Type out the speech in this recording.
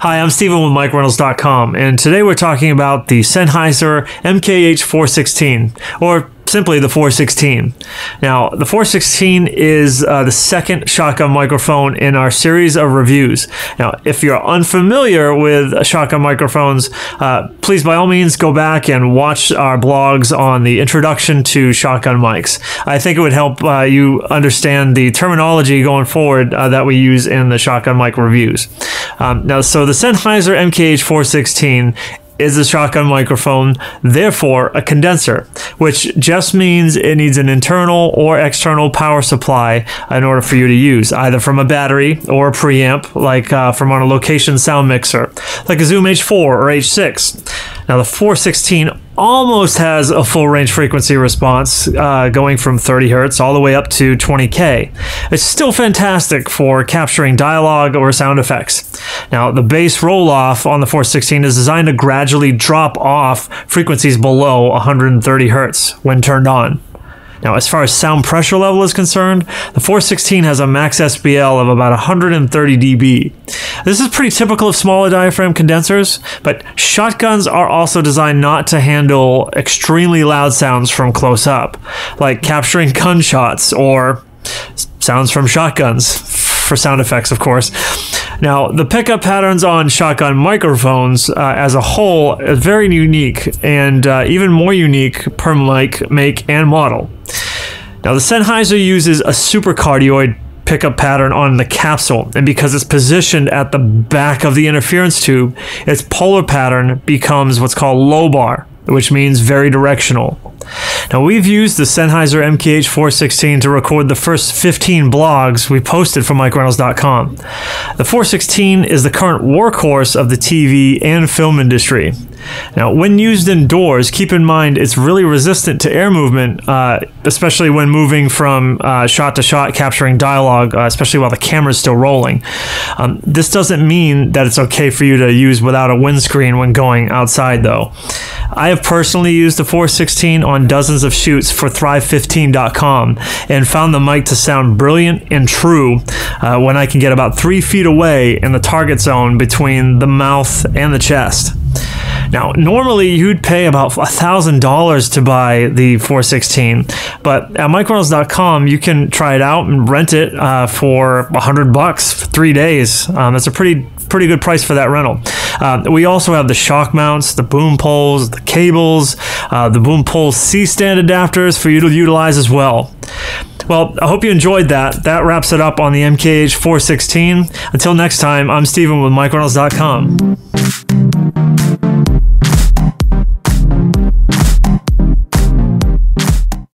Hi, I'm Steven with MicRentals.com, and today we're talking about the Sennheiser MKH 416, or simply the 416. Now, the 416 is the second shotgun microphone in our series of reviews. Now, if you're unfamiliar with shotgun microphones, please by all means go back and watch our blogs on the introduction to shotgun mics. I think it would help you understand the terminology going forward that we use in the shotgun mic reviews. Now, so the Sennheiser MKH 416 is a shotgun microphone, therefore a condenser, which just means it needs an internal or external power supply in order for you to use, either from a battery or a preamp, like from on a location sound mixer, like a Zoom H4 or H6. Now the 416 almost has a full range frequency response, going from 30 Hertz all the way up to 20K. It's still fantastic for capturing dialogue or sound effects. Now, the bass roll-off on the 416 is designed to gradually drop off frequencies below 130 Hertz when turned on. Now, as far as sound pressure level is concerned, the 416 has a max SBL of about 130 dB. This is pretty typical of smaller diaphragm condensers, but shotguns are also designed not to handle extremely loud sounds from close up, like capturing gunshots or sounds from shotguns, for sound effects, of course. Now, the pickup patterns on shotgun microphones as a whole are very unique, and even more unique per mic, make, and model. Now, the Sennheiser uses a supercardioid pickup pattern on the capsule, and because it's positioned at the back of the interference tube, its polar pattern becomes what's called low bar, which means very directional. Now, we've used the Sennheiser MKH 416 to record the first 15 blogs we posted from MicRentals.com. The 416 is the current workhorse of the TV and film industry. Now, when used indoors, keep in mind it's really resistant to air movement, especially when moving from shot to shot, capturing dialogue, especially while the camera's still rolling. This doesn't mean that it's okay for you to use without a windscreen when going outside, though. I have personally used the 416 on dozens of shoots for Thrive15.com and found the mic to sound brilliant and true when I can get about 3 feet away in the target zone between the mouth and the chest. Now, normally you'd pay about $1,000 to buy the 416, but at MicRentals.com you can try it out and rent it for $100 for 3 days. That's a pretty good price for that rental. We also have the shock mounts, the boom poles, the cables, the boom pole C-stand adapters for you to utilize as well. Well, I hope you enjoyed that. That wraps it up on the MKH 416. Until next time, I'm Steven with MicRentals.com.